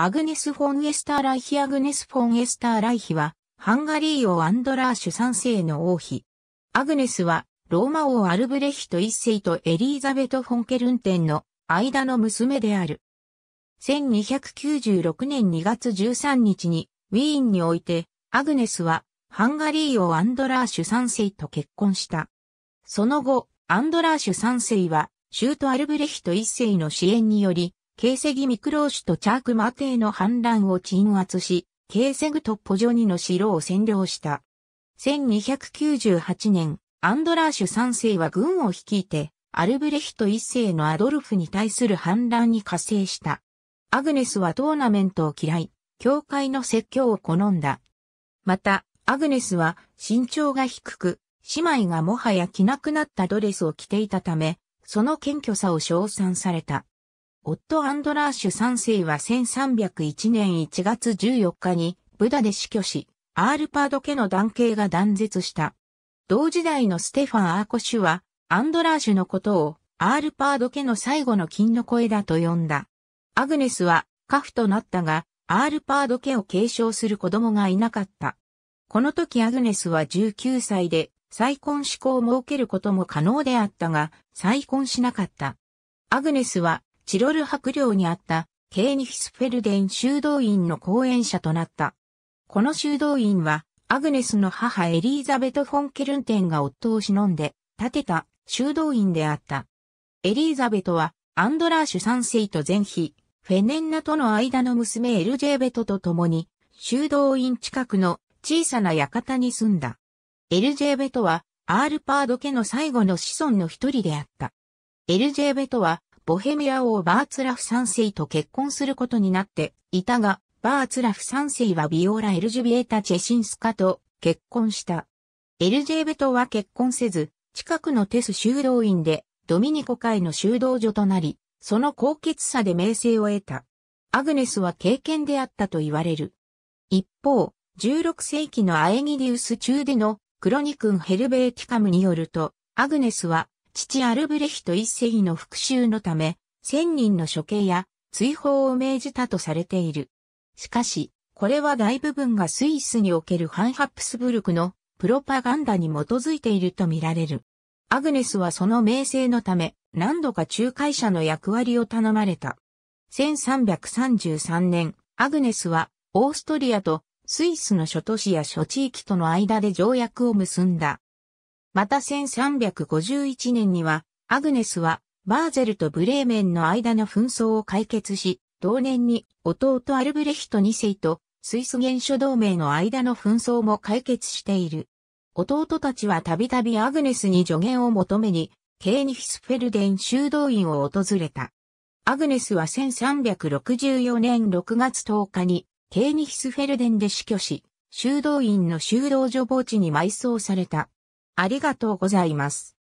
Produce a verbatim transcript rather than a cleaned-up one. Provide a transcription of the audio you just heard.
アグネス・フォン・エスターライヒアグネス・フォン・エスターライヒは、ハンガリー王アンドラーシュ三世の王妃。アグネスは、ローマ王アルブレヒト一世とエリーザベト・フォンケルンテンの間の娘である。せんにひゃくきゅうじゅうろくねんにがつじゅうさんにちに、ウィーンにおいて、アグネスは、ハンガリー王アンドラーシュ三世と結婚した。その後、アンドラーシュ三世は、シュート・アルブレヒト一世の支援により、ケーセギ・ミクローシュとチャーク・マテーの反乱を鎮圧し、ケーセグとポジョニの城を占領した。せんにひゃくきゅうじゅうはちねん、アンドラーシュ三世は軍を率いて、アルブレヒト一世のアドルフに対する反乱に加勢した。アグネスはトーナメントを嫌い、教会の説教を好んだ。また、アグネスは身長が低く、姉妹がもはや着なくなったドレスを着ていたため、その謙虚さを称賛された。夫アンドラーシュ三世はせんさんびゃくいちねんいちがつじゅうよっかにブダで死去し、アールパード家の男系が断絶した。同時代のステファン・アーコシュは、アンドラーシュのことをアールパード家の最後の金の声だと呼んだ。アグネスは寡婦となったが、アールパード家を継承する子供がいなかった。この時アグネスはじゅうきゅうさいで再婚志向を設けることも可能であったが、再婚しなかった。アグネスは、チロル伯領にあったケーニヒスフェルデン修道院の後援者となった。この修道院はアグネスの母エリーザベト・フォンケルンテンが夫を忍んで建てた修道院であった。エリーザベトはアンドラーシュ三世と前妃、フェネンナとの間の娘エルジェベトと共に修道院近くの小さな館に住んだ。エルジェベトはアールパード家の最後の子孫の一人であった。エルジェベトはボヘミア王バーツラフ三世と結婚することになっていたが、バーツラフ三世はビオラ・エルジュビエタ・チェシンスカと結婚した。エルジェベトは結婚せず、近くのテス修道院でドミニコ会の修道女となり、その高潔さで名声を得た。アグネスは敬虔であったと言われる。一方、じゅうろくせいきのアエギディウス中でのChronicon Helveticumによると、アグネスは、父アルブレヒト一世の復讐のため、千人の処刑や追放を命じたとされている。しかし、これは大部分がスイスにおける反ハプスブルクのプロパガンダに基づいているとみられる。アグネスはその名声のため、何度か仲介者の役割を頼まれた。せんさんびゃくさんじゅうさんねん、アグネスはオーストリアとスイスの諸都市や諸地域との間で条約を結んだ。またせんさんびゃくごじゅういちねんには、アグネスは、バーゼルとブレーメンの間の紛争を解決し、同年に弟アルブレヒト二世とスイス原諸同盟の間の紛争も解決している。弟たちはたびたびアグネスに助言を求めに、ケーニヒスフェルデン修道院を訪れた。アグネスはせんさんびゃくろくじゅうよねんろくがつとおかに、ケーニヒスフェルデンで死去し、修道院の修道女墓地に埋葬された。ありがとうございます。